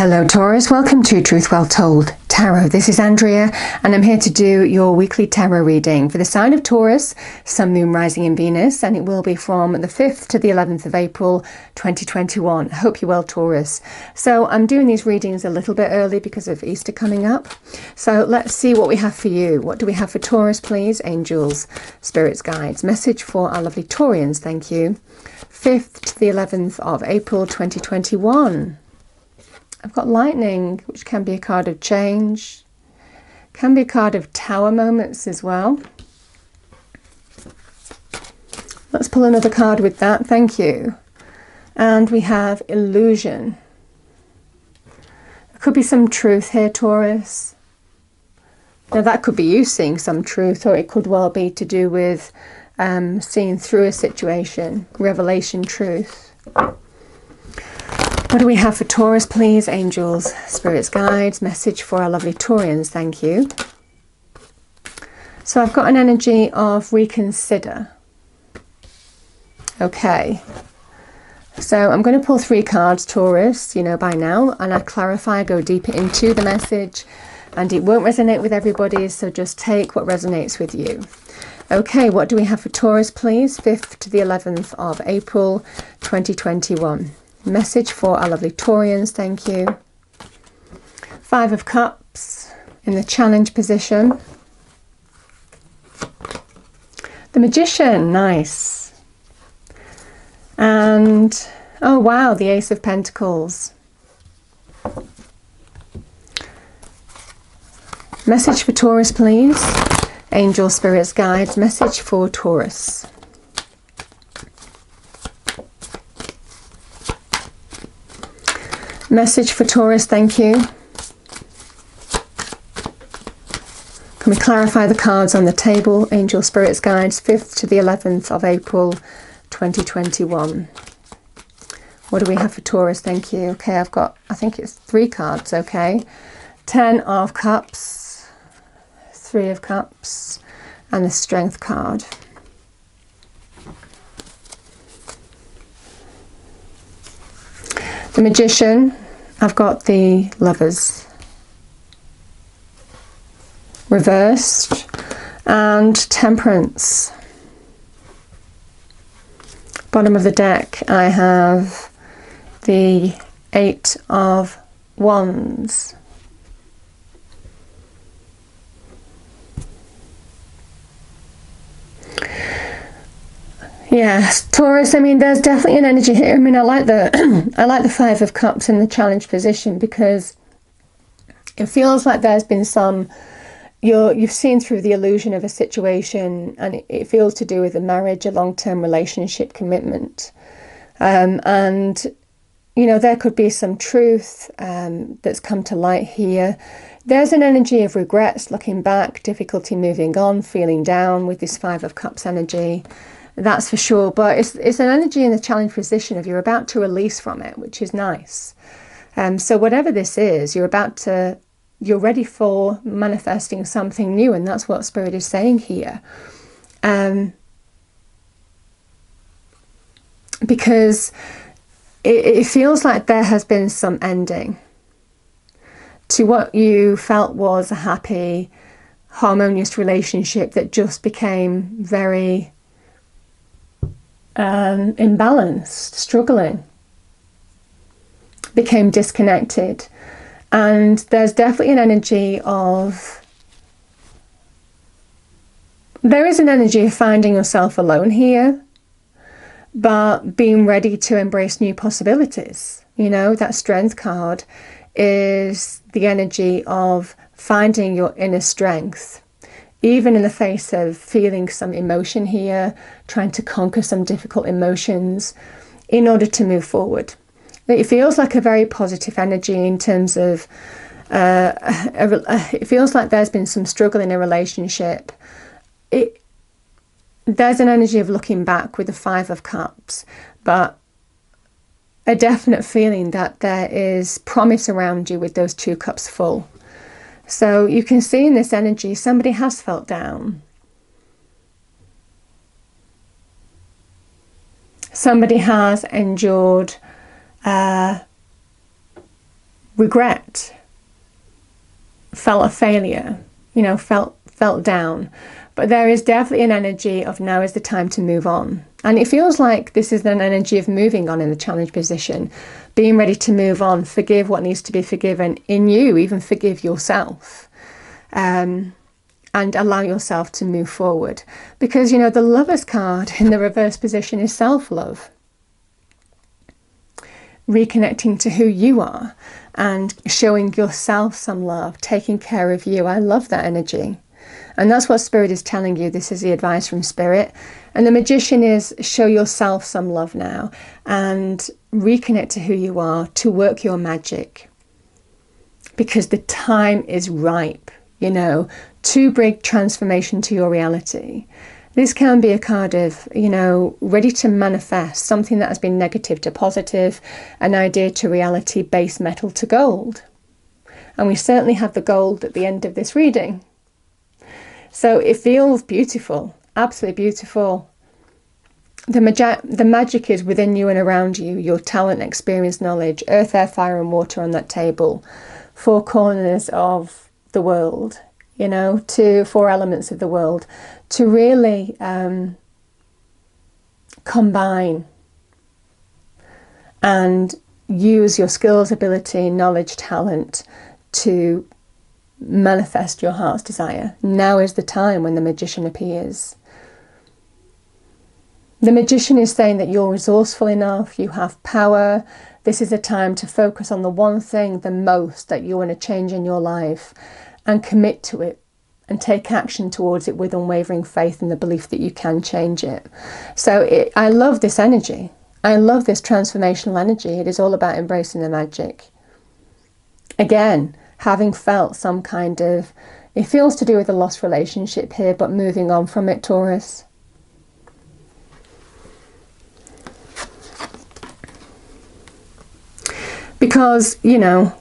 Hello Taurus, welcome to Truth Well Told Tarot. This is Andrea and I'm here to do your weekly tarot reading for the sign of Taurus, Sun, Moon, Rising in Venus, and it will be from the 5th to the 11th of April 2021. I hope you're well, Taurus. So I'm doing these readings a little bit early because of Easter coming up. So let's see what we have for you. What do we have for Taurus, please? Angels, spirits, guides. Message for our lovely Taurians, thank you. 5th to the 11th of April 2021. I've got lightning, which can be a card of change, can be a card of tower moments as well. Let's pull another card with that, thank you. And we have illusion. There could be some truth here, Taurus. Now that could be you seeing some truth, or it could well be to do with seeing through a situation, revelation, truth. What do we have for Taurus, please? Angels, spirits, guides. Message for our lovely Taurians, thank you. So I've got an energy of reconsider. Okay. So I'm going to pull three cards, Taurus, you know by now, and I clarify, go deeper into the message, and it won't resonate with everybody, so just take what resonates with you. Okay, what do we have for Taurus, please? 5th to the 11th of April 2021. Message for our lovely Taurians, thank you. Five of Cups in the challenge position. The Magician, nice. And, oh wow, the Ace of Pentacles. Message for Taurus, please. Angel, spirits, guides. Message for Taurus. Message for Taurus, thank you. Can we clarify the cards on the table? Angel, spirits, guides, 5th to the 11th of April 2021. What do we have for Taurus? Thank you. Okay, I've got, I think it's three cards, okay. 10 of Cups, 3 of Cups, and the Strength card. The Magician, I've got the Lovers reversed, and Temperance. Bottom of the deck, I have the 8 of Wands. Yes, Taurus, I mean, there's definitely an energy here. I mean, I like the Five of Cups in the challenge position because it feels like there's been some, you've seen through the illusion of a situation, and it feels to do with a marriage, a long-term relationship, commitment. And, you know, there could be some truth that's come to light here. There's an energy of regrets, looking back, difficulty moving on, feeling down with this Five of Cups energy. That's for sure, but it's an energy in the challenge position of you're about to release from it, which is nice. So whatever this is, you're ready for manifesting something new, and that's what Spirit is saying here. Because it feels like there has been some ending to what you felt was a happy, harmonious relationship that just became very imbalanced, struggling, became disconnected. And there's definitely an energy of, there is an energy of finding yourself alone here, but being ready to embrace new possibilities. You know, that Strength card is the energy of finding your inner strength. Even in the face of feeling some emotion here, trying to conquer some difficult emotions in order to move forward. It feels like a very positive energy in terms of, it feels like there's been some struggle in a relationship. There's an energy of looking back with the Five of Cups, but a definite feeling that there is promise around you with those two cups full. So you can see in this energy, somebody has felt down. Somebody has endured regret, felt a failure, you know, felt down. But there is definitely an energy of now is the time to move on. And it feels like this is an energy of moving on in the challenge position, being ready to move on, forgive what needs to be forgiven in you, even forgive yourself, and allow yourself to move forward. Because, you know, the Lover's card in the reverse position is self-love, reconnecting to who you are and showing yourself some love, taking care of you. I love that energy. And that's what Spirit is telling you. This is the advice from Spirit. And the Magician is show yourself some love now and reconnect to who you are to work your magic. Because the time is ripe, you know, to bring transformation to your reality. This can be a card of, you know, ready to manifest something that has been negative to positive, an idea to reality, base metal to gold. And we certainly have the gold at the end of this reading. So it feels beautiful, absolutely beautiful. The magic is within you and around you, your talent, experience, knowledge, earth, air, fire and water on that table. Four corners of the world, you know, four elements of the world, to really combine and use your skills, ability, knowledge, talent to manifest your heart's desire. Now is the time when the Magician appears. The Magician is saying that you're resourceful enough, you have power. This is a time to focus on the one thing the most that you want to change in your life and commit to it and take action towards it with unwavering faith and the belief that you can change it. So I love this energy. I love this transformational energy. It is all about embracing the magic. Again, having felt some kind of, it feels to do with a lost relationship here, but moving on from it, Taurus. Because, you know,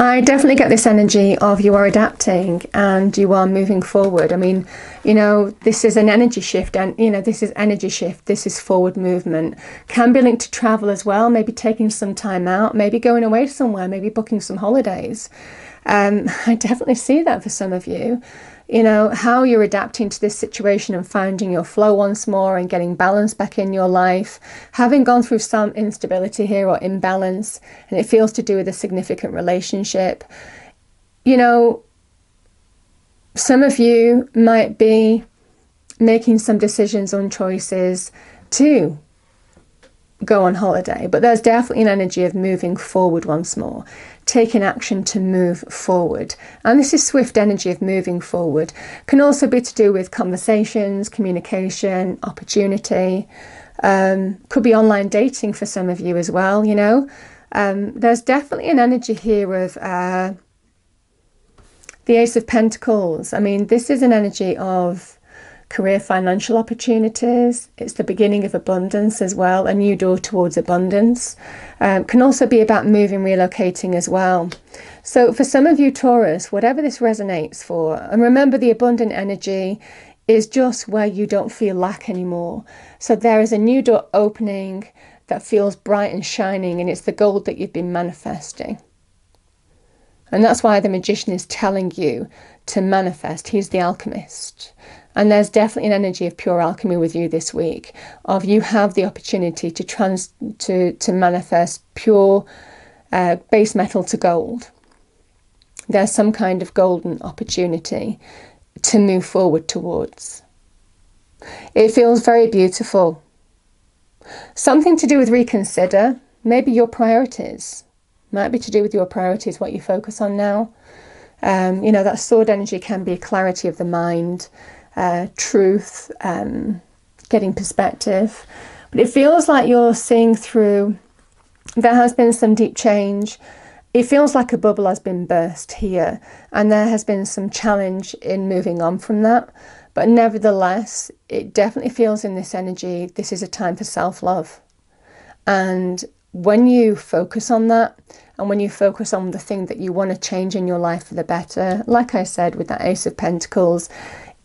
I definitely get this energy of you are adapting and you are moving forward. I mean, you know, this is an energy shift, and, you know, this is energy shift. This is forward movement. Can be linked to travel as well, maybe taking some time out, maybe going away somewhere, maybe booking some holidays. I definitely see that for some of you. You know, how you're adapting to this situation and finding your flow once more and getting balance back in your life, having gone through some instability here or imbalance, and it feels to do with a significant relationship. You know, some of you might be making some decisions on choices to go on holiday, but there's definitely an energy of moving forward once more, taking action to move forward. And this is swift energy of moving forward. Can also be to do with conversations, communication, opportunity. Could be online dating for some of you as well, you know. There's definitely an energy here of the Ace of Pentacles. I mean, this is an energy of career, financial opportunities. It's the beginning of abundance as well, a new door towards abundance. Can also be about moving, relocating as well. So for some of you, Taurus, whatever this resonates for, and remember the abundant energy is just where you don't feel lack anymore. So there is a new door opening that feels bright and shining, and it's the gold that you've been manifesting. And that's why the Magician is telling you to manifest. He's the alchemist. And there's definitely an energy of pure alchemy with you this week, of you have the opportunity to manifest pure base metal to gold. There's some kind of golden opportunity to move forward towards. It feels very beautiful. Something to do with reconsider, maybe your priorities. Might be to do with your priorities, what you focus on now. You know, that sword energy can be clarity of the mind, truth, getting perspective. But it feels like you're seeing through, there has been some deep change. It feels like a bubble has been burst here, and there has been some challenge in moving on from that. But nevertheless, it definitely feels in this energy, this is a time for self-love. And when you focus on that, and when you focus on the thing that you want to change in your life for the better, like I said with that Ace of Pentacles,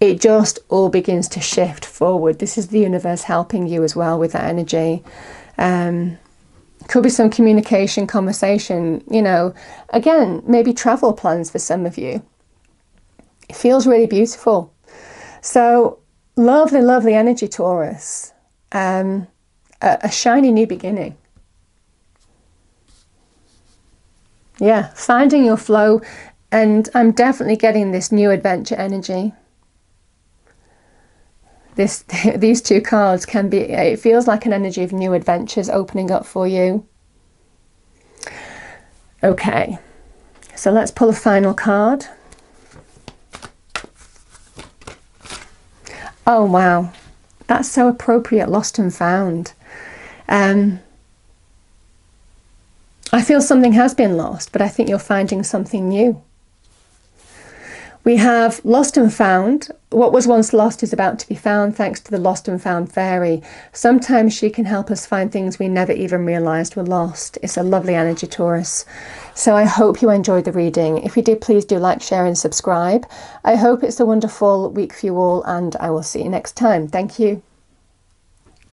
it just all begins to shift forward. This is the universe helping you as well with that energy. Could be some communication, conversation, you know. Again, maybe travel plans for some of you. It feels really beautiful. So lovely, lovely energy, Taurus. A shiny new beginning. Yeah, finding your flow. And I'm definitely getting this new adventure energy. These two cards can be, it feels like an energy of new adventures opening up for you. Okay, so let's pull a final card. Oh wow, that's so appropriate, lost and found. I feel something has been lost, but I think you're finding something new. We have lost and found. What was once lost is about to be found thanks to the lost and found fairy. Sometimes she can help us find things we never even realized were lost. It's a lovely energy, Taurus. So I hope you enjoyed the reading. If you did, please do like, share and subscribe. I hope it's a wonderful week for you all, and I will see you next time. Thank you.